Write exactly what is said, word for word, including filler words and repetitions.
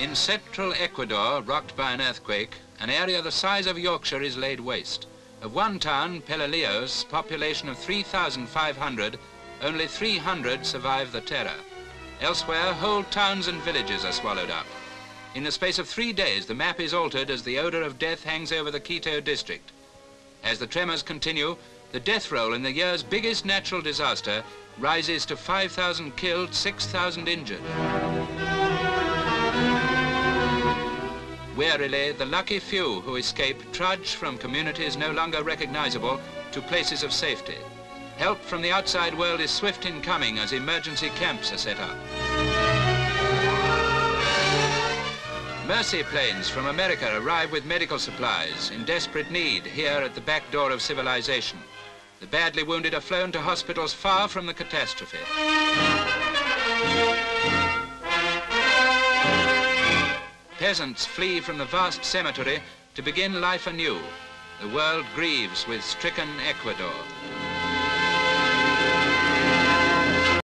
In central Ecuador, rocked by an earthquake, an area the size of Yorkshire is laid waste. Of one town, Pelileo's population of three thousand five hundred, only three hundred survive the terror. Elsewhere, whole towns and villages are swallowed up. In the space of three days, the map is altered as the odor of death hangs over the Quito district. As the tremors continue, the death roll in the year's biggest natural disaster rises to five thousand killed, six thousand injured. Wearily, the lucky few who escape trudge from communities no longer recognizable to places of safety. Help from the outside world is swift in coming as emergency camps are set up. Mercy planes from America arrive with medical supplies in desperate need here at the back door of civilization. The badly wounded are flown to hospitals far from the catastrophe. Peasants flee from the vast cemetery to begin life anew. The world grieves with stricken Ecuador.